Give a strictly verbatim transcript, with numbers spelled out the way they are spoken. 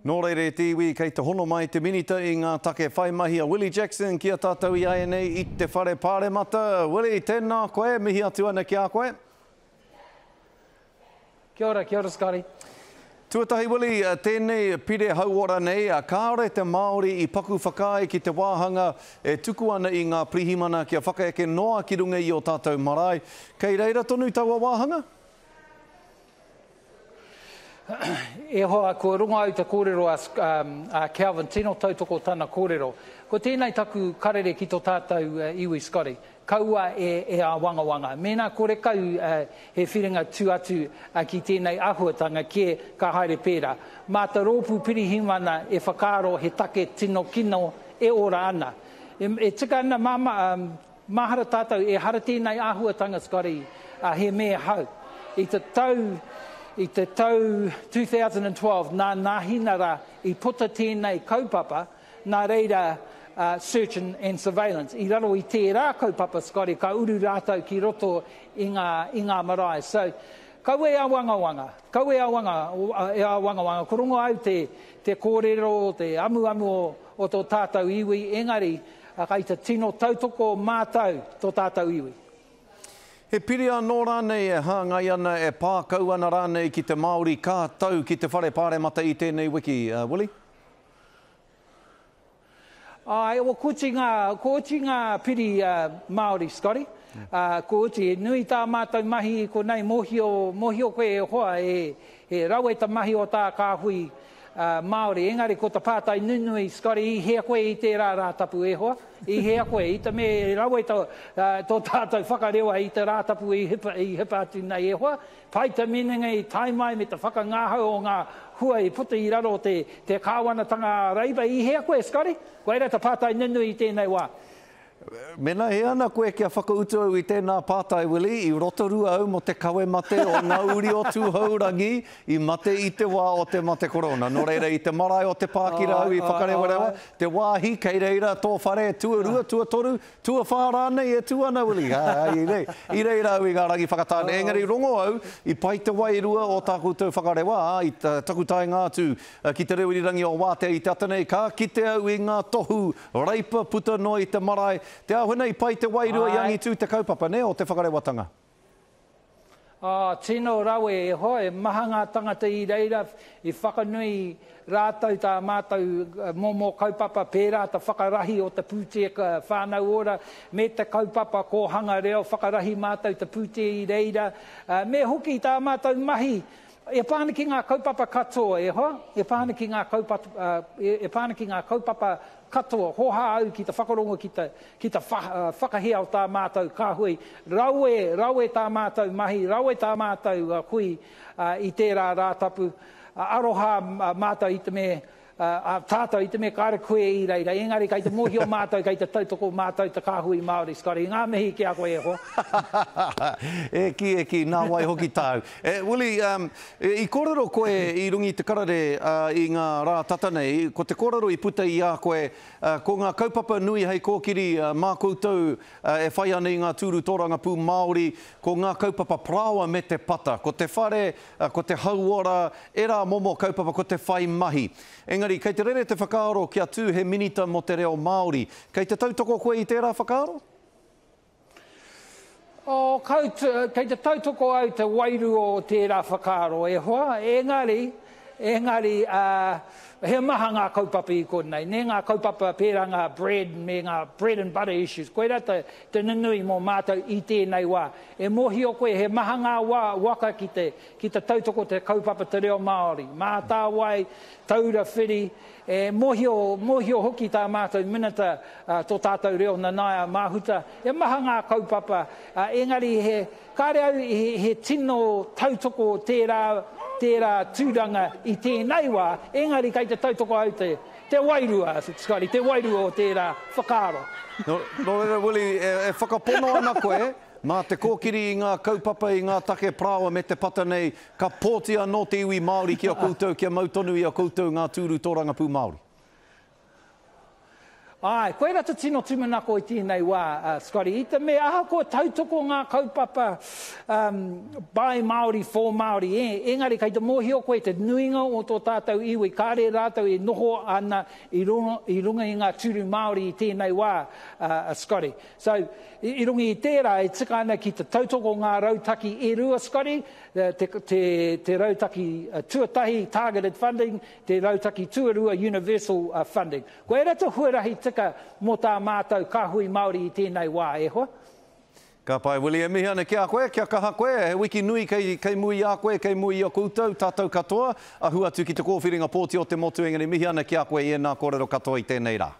Nō reire tīwi kei te hono mai te minita I ngā take whaimahi a Willie Jackson kia tātou I ai nei I te whare pāremata. Willie, tēnā koe, mihi atu ana ki a koe. Kia ora, kia ora, Scotty. Tuatahi, Willie, tēnei pire hauora nei, a kāore te Māori I paku whakae ki te wāhanga e tuku ana I ngā prihimana kia whakaeke noa ki runga I o tātou marae. Kei reira tonu taua wāhanga? E hoa, ko runga au te kōrero a, um, a Calvin, tēnō tautoko tāna kōrero. Ko tēnei taku karere ki tō tātou uh, iwi, Scotty. Kaua e, e a wanga wanga. Mēnā kore kau uh, he whiringa tū atu uh, ki tēnei ahuatanga ke ka haere pērā. Mā te rōpū pirihimana e whakaro he take tino kino e ora ana. E, e tika ana māma, um, mahara tātou e hara tēnei ahuatanga, Scotty, uh, he mea hau. I te tau... I te tau two thousand twelve, nā nāhinara I puta tēnei kaupapa, nā reira uh, search and, and surveillance. I raro I tērā kaupapa, Scotty, ka uru rātou ki roto I ngā, I ngā marae. So, kau e a wangawanga, kau e a wanga, e a wangawanga. Ko rongo au te, te kōrero, te amuamu o, o tō tātou iwi, engari, a kai te tino tautoko mātou tō tātou iwi. He piri anō rānei e hāngai ana e pākau ana rānei ki te Māori kātau ki te whare pāremata I tēnei wiki, uh, Willie? Ai, o kōti ngā, kōti ngā piri uh, Māori, Scotty. Yeah. Uh, kōti, nui tā mātau mahi, ko nei mōhio, mōhio koe e hoa e, e raueta mahi o tā kāhui uh, Māori. Engari ko te pātai nunui, Scotty, I hea koe I tērā rātapu e hoa. I hea koe, I te me rawe tō tātou whakarewa I te rātapu I hipa, I hipa atu nei e hoa. Pai te menenga I taimai me te whakangāhau o ngā hua I puta I raro te, te kāwanatanga reiba. I hea koe, Scotty, koe rā te pātai nunu I tēnei wā. Mena he ana koe kia whakautu au I tēnā pātai, Willie, I rotorua au mo te kawe mate o ngā uri o tūhaurangi I mate I te wā o te mate korona. Nō reira I te marae o te pākira au I whakarewarewa, te wāhi kei reira tō whare tuarua, tuatoru, tuawhārānei e tuana, Willie. I reira au I ngā rangi whakatāne. Engari rongo au I paite wairua o tā koutou whakarewa, I takutai ngā tū ki te rewirirangi o wā te I te atanei ka kite au I ngā tohu reipa puta no I te marae. Te ahuna I pai te wairua I angi tū te kaupapa, ne, o te whakarewatanga? Ah, tino rawe e hoa, e maha ngā tangata I reira, I whakanui rātau tā mātau momo kaupapa pērā, ta whakarahi o te pūteka whānau ora, me te kaupapa kōhanga reo, whakarahi mātau te pūte I reira, me hoki tā mātau mahi, e pāna ki ngā kaupapa katoa e hoa, e pāna ki ngā kaupapa, e pāna ki ngā kaupapa katoa, hoha au ki te whakarongo, ki te, ki te wha, uh, whakahea o tā mātou kāhui. Raue, raue tā mātou mahi, raue tā mātou uh, hui uh, I tērā rātapu. Uh, aroha uh, mātou I te me, uh, uh, tātou I te me kāre koe I reira. Engari kei te mōhio mātou, kei te tautoko mātou te kāhui Māori, Scotty. Ngā mihi ki a koe e ho. Eki, eki, nā wai hoki tāu. Eh, Willie, um, I kōrero koe I rungi te karare uh, I ngā rā tatanei, ko te kōrero I puta I a koe, uh, ko ngā kaupapa nui hei kōkiri uh, mā koutou uh, e whai ana I ngā tūru tōranga pū Māori, ko ngā kaupapa prāua me te pata, ko te whare, uh, ko te hauora, e rā momo kaupapa, ko te whai mahi. Engari, kei te rere te whakaaro kia tū he minita mo te reo Māori, kei te tautoko koe I tērā whakaaro? O, kei te tautoko au te wairu o tērā whakaaro e hoa, engari, engari, uh, he maha ngā kaupapa I kōrnei, ne ngā kaupapa pērā ngā bread, me ngā bread and butter issues, koe rā te, te nunui mō mātou I tēnei wā. E mōhio koe, he maha ngā wā, waka ki te, ki te tautoko te kaupapa te reo Māori, Mātāwai, Taurawiri, e mōhio, mōhio hoki tā mātou minata uh, tō tātou reo nanaia Mahuta, e maha ngā kaupapa, uh, engari he, kāre au he, he tino tautoko tērā, tērā tūranga I tēnei wā, engari kei te tautoko au te, te wairua, Scotty, te wairua o tērā whakaaro. Nō no, reira, Willie, e, e whakapono ana koe, mā te kōkiri I ngā kaupapa I ngā take prāua me te pata nei, ka pōtia nō te iwi Māori kia koutou, kia mautonu I a koutou ngā tūru tōranga pū Māori. Ai, koe rata tino tūmanako I tēnei wā, uh, Scotty. I te mea aha koe tautoko ngā kaupapa um, by Māori, for Māori. Eh? Engari, kei te mōhio koe te nuinga o tō tātou iwi, kāre rātou e noho ana I runga, I runga I ngā tūru Māori I tēnei wā, uh, Scotty. So, I runga I tērā e tika ana ki te tautoko ngā rautaki e rua, Scotty. Te, te, te rautaki uh, tuatahi, targeted funding, te rautaki tuarua, universal uh, funding. Koe rata huarahi te mō tā mātou kāhui Māori I tēnei wā, e hoa? Ka pai, Willie, e mihi ana kia koe, kia kaha koe, he wiki nui kei, kei mui a koe, kei mui a koutou, tātou katoa, ahu atu ki te kōwhiringa pōti o te motu engari mihi ana kia koe e nā kōrero katoa I tēnei rā.